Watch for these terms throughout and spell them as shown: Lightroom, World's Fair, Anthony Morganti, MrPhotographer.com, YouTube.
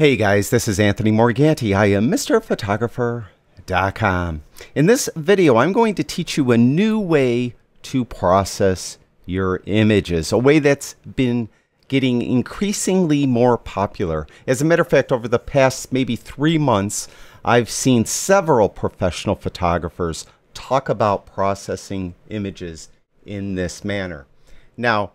Hey guys, this is Anthony Morganti. I am MrPhotographer.com. In this video, I'm going to teach you a new way to process your images, a way that's been getting increasingly more popular. As a matter of fact, over the past maybe 3 months, I've seen several professional photographers talk about processing images in this manner. Now,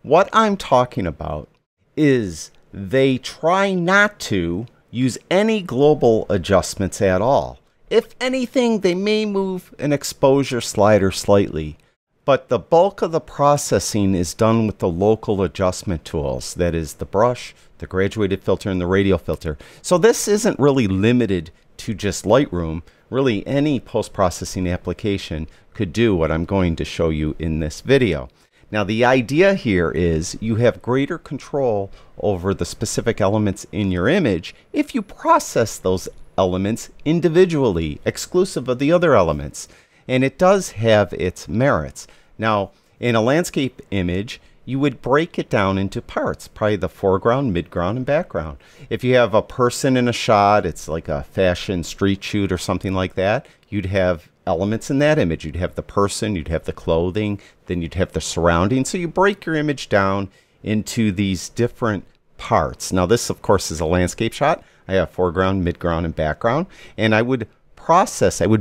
what I'm talking about is they try not to use any global adjustments at all. If anything, they may move an exposure slider slightly, but the bulk of the processing is done with the local adjustment tools. That is the brush, the graduated filter, and the radial filter. So this isn't really limited to just Lightroom. Really, any post-processing application could do what I'm going to show you in this video. Now, the idea here is you have greater control over the specific elements in your image if you process those elements individually, exclusive of the other elements. And it does have its merits. Now, in a landscape image, you would break it down into parts, probably the foreground, midground, and background. If you have a person in a shot, it's like a fashion street shoot or something like that, you'd have elements in that image. You'd have the person, you'd have the clothing, then you'd have the surroundings. So you break your image down into these different parts. Now this, of course, is a landscape shot. I have foreground, midground, and background. And I would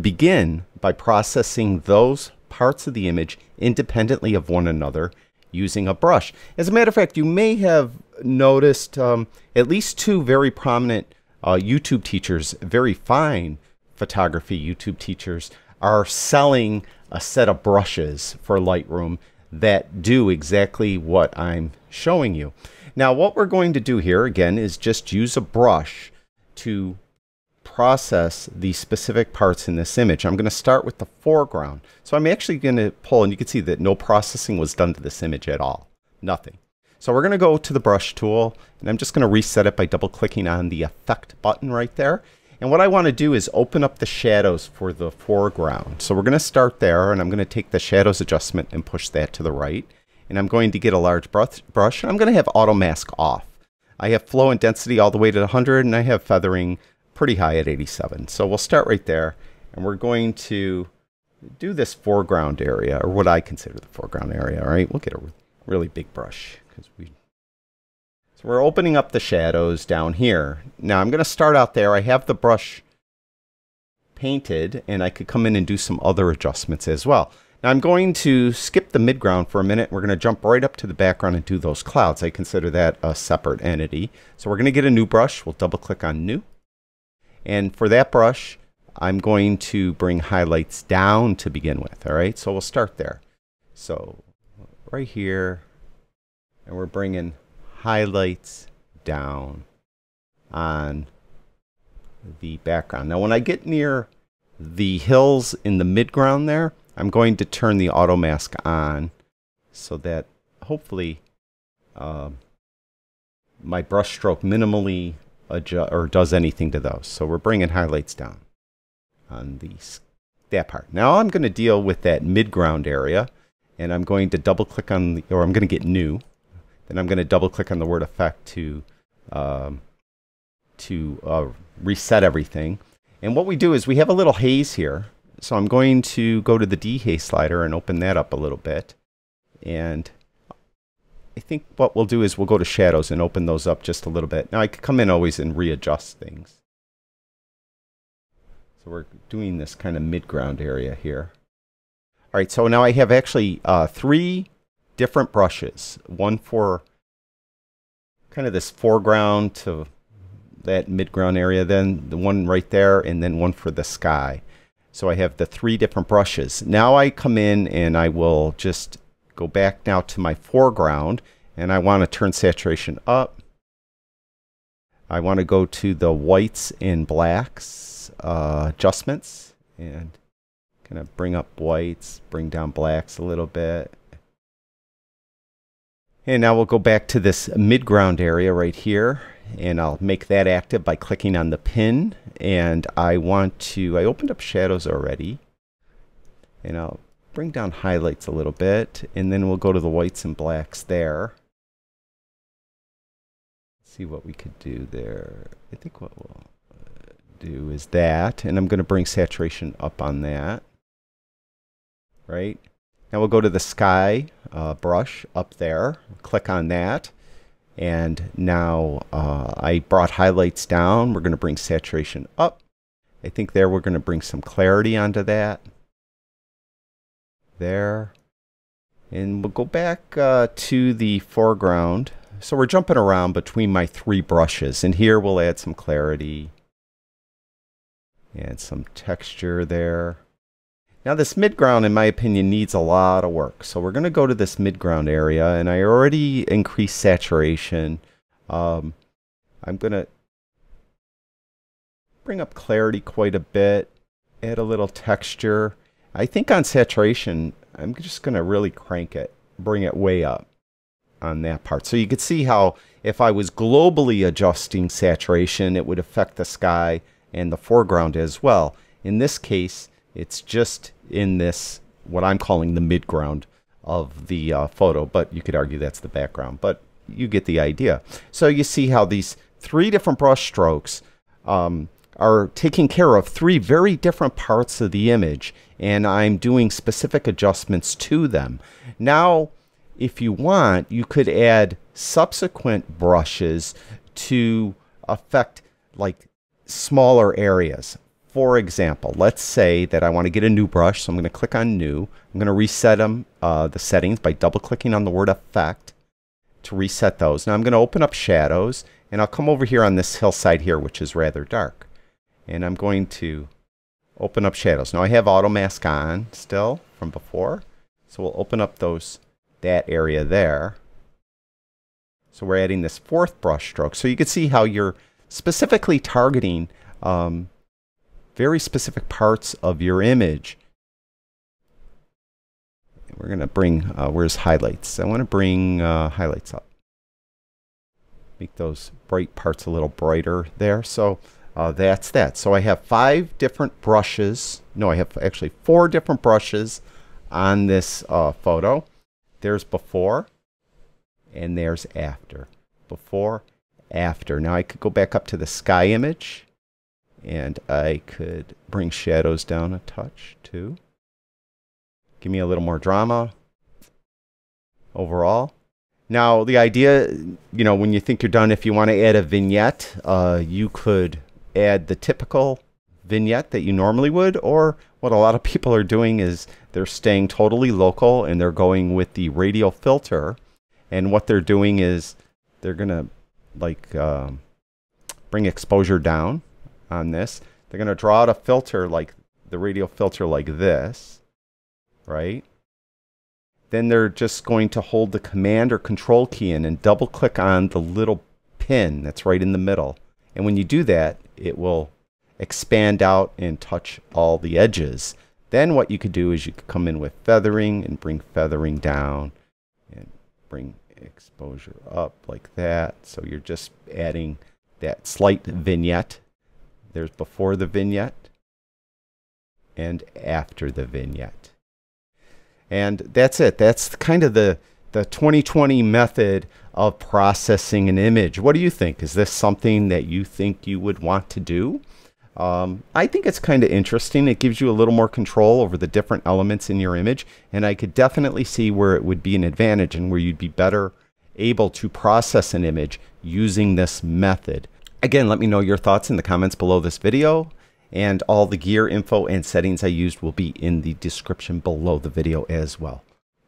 begin by processing those parts of the image independently of one another using a brush. As a matter of fact, you may have noticed at least two very prominent YouTube teachers, very fine photography YouTube teachers, are selling a set of brushes for Lightroom that do exactly what I'm showing you. Now, what we're going to do here, again, is just use a brush to process the specific parts in this image. I'm going to start with the foreground. So I'm actually going to pull, and you can see that no processing was done to this image at all. Nothing. So we're going to go to the brush tool, and I'm just going to reset it by double-clicking on the effect button right there. And what I want to do is open up the shadows for the foreground. So we're going to start there, and I'm going to take the shadows adjustment and push that to the right. And I'm going to get a large brush, and I'm going to have auto mask off. I have flow and density all the way to 100, and I have feathering pretty high at 87. So we'll start right there, and we're going to do this foreground area, or what I consider the foreground area. All right, we'll get a really big brush because we're opening up the shadows down here. Now I'm going to start out there. I have the brush painted, and I could come in and do some other adjustments as well. Now I'm going to skip the midground for a minute. We're going to jump right up to the background and do those clouds. I consider that a separate entity. So we're going to get a new brush. We'll double click on new. And for that brush, I'm going to bring highlights down to begin with. All right, so we'll start there. So right here, and we're bringing highlights down on the background. Now when I get near the hills in the midground there, I'm going to turn the auto mask on so that hopefully my brush stroke minimally adjusts or does anything to those. So we're bringing highlights down on that part. Now I'm going to deal with that midground area, and I'm going to double click on the, or I'm going to get new. Then I'm going to double click on the word effect to reset everything. And what we do is we have a little haze here. So I'm going to go to the dehaze slider and open that up a little bit. And I think what we'll do is we'll go to shadows and open those up just a little bit. Now I could come in always and readjust things. So we're doing this kind of midground area here. All right, so now I have actually three different brushes, one for kind of this foreground to that midground area, then the one right there, and then one for the sky. So I have the three different brushes. Now I come in and I will just go back now to my foreground, and I want to turn saturation up. I want to go to the whites and blacks adjustments, and kind of bring up whites, bring down blacks a little bit. And now we'll go back to this midground area right here, and I'll make that active by clicking on the pin. And I opened up shadows already, and I'll bring down highlights a little bit, and then we'll go to the whites and blacks there. see what we could do there. I think what we'll do is that, and I'm going to bring saturation up on that. Right? Now we'll go to the sky brush up there, click on that, and now I brought highlights down. We're going to bring saturation up. I think there we're going to bring some clarity onto that. There. And we'll go back to the foreground. So we're jumping around between my three brushes, and here we'll add some clarity and some texture there. Now this midground, in my opinion, needs a lot of work. So we're going to go to this midground area, and I already increased saturation. I'm going to bring up clarity quite a bit, add a little texture. I think on saturation, I'm just going to really crank it, bring it way up on that part. So you could see how if I was globally adjusting saturation, it would affect the sky and the foreground as well. In this case, it's just in this, what I'm calling the midground of the photo, but you could argue that's the background, but you get the idea. So you see how these three different brush strokes are taking care of three very different parts of the image, and I'm doing specific adjustments to them. Now, if you want, you could add subsequent brushes to affect like smaller areas. For example, let's say that I want to get a new brush, so I'm going to click on New. I'm going to reset them, the settings, by double-clicking on the word Effect to reset those. Now I'm going to open up Shadows, and I'll come over here on this hillside here, which is rather dark. And I'm going to open up Shadows. Now I have Auto Mask on still from before, so we'll open up that area there. So we're adding this fourth brush stroke. So you can see how you're specifically targeting very specific parts of your image. We're going to bring, where's highlights? I want to bring highlights up. Make those bright parts a little brighter there. So that's that. So I have five different brushes. No, I have actually four different brushes on this photo. There's before and there's after. Before, after. Now I could go back up to the sky image, and I could bring shadows down a touch too. Give me a little more drama overall. Now the idea, you know, when you think you're done, if you want to add a vignette, you could add the typical vignette that you normally would, or what a lot of people are doing is they're staying totally local and they're going with the radial filter, and what they're doing is they're gonna like bring exposure down on this. They're going to draw out a filter, like the radial filter, like this, right? Then they're just going to hold the command or control key in and double click on the little pin that's right in the middle, and when you do that, it will expand out and touch all the edges. Then what you could do is you could come in with feathering and bring feathering down and bring exposure up like that. So you're just adding that slight vignette. There's before the vignette and after the vignette. And that's it. That's kind of the 2020 method of processing an image. What do you think? Is this something that you think you would want to do? I think it's kind of interesting. It gives you a little more control over the different elements in your image, and I could definitely see where it would be an advantage and where you'd be better able to process an image using this method. Again, let me know your thoughts in the comments below this video, and all the gear info and settings I used will be in the description below the video as well.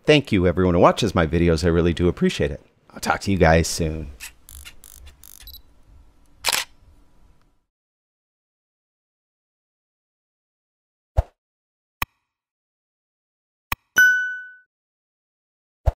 Thank you everyone who watches my videos. I really do appreciate it. I'll talk to you guys soon.